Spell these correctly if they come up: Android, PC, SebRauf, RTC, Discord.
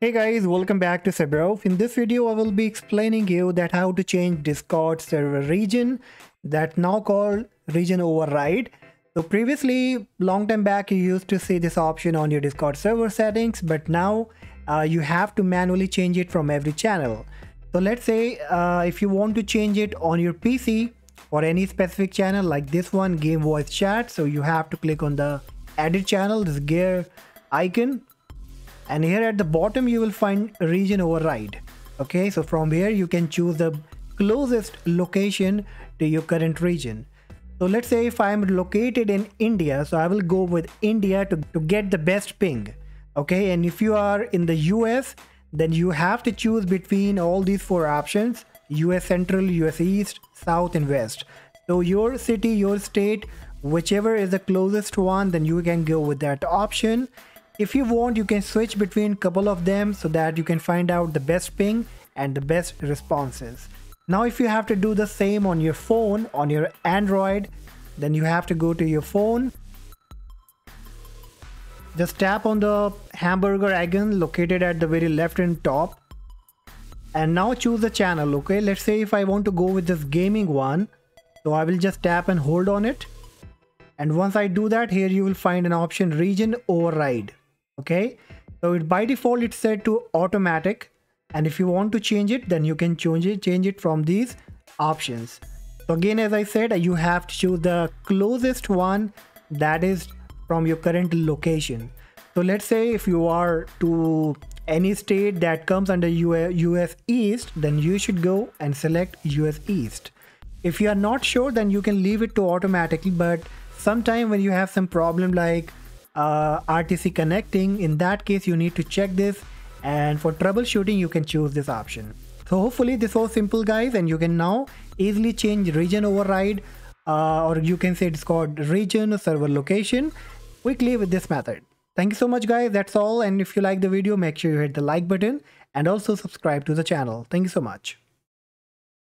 Hey guys, welcome back to SebRauf. In this video I will be explaining you that how to change Discord server region, that now called region override. So previously, long time back, you used to see this option on your Discord server settings, but now you have to manually change it from every channel. So let's say if you want to change it on your PC or any specific channel like this one, Game Voice Chat, so you have to click on the edit channel, this gear icon. And here at the bottom, you will find region override. Okay, so from here, you can choose the closest location to your current region. So let's say if I'm located in India, so I will go with India to get the best ping. Okay, and if you are in the US, then you have to choose between all these four options: US Central, US East, South and West. So your city, your state, whichever is the closest one, then you can go with that option. If you want, you can switch between couple of them so that you can find out the best ping and the best responses. Now if you have to do the same on your phone, on your Android, then you have to go to your phone. Just tap on the hamburger icon located at the very left and top. And now choose the channel, okay? Let's say if I want to go with this gaming one, so I will just tap and hold on it. And once I do that, here you will find an option, region override. Okay, so it by default it's set to automatic, and if you want to change it, then you can change it from these options. So again, as I said, you have to choose the closest one, that is from your current location. So let's say if you are to any state that comes under US East, then you should go and select US East. If you are not sure, then you can leave it to automatically, but sometime when you have some problem like RTC connecting, in that case you need to check this, and for troubleshooting you can choose this option. So hopefully this was simple, guys, and you can now easily change region override or you can say Discord region or server location quickly with this method. Thank you so much, guys, that's all. And if you like the video, make sure you hit the like button and also subscribe to the channel. Thank you so much.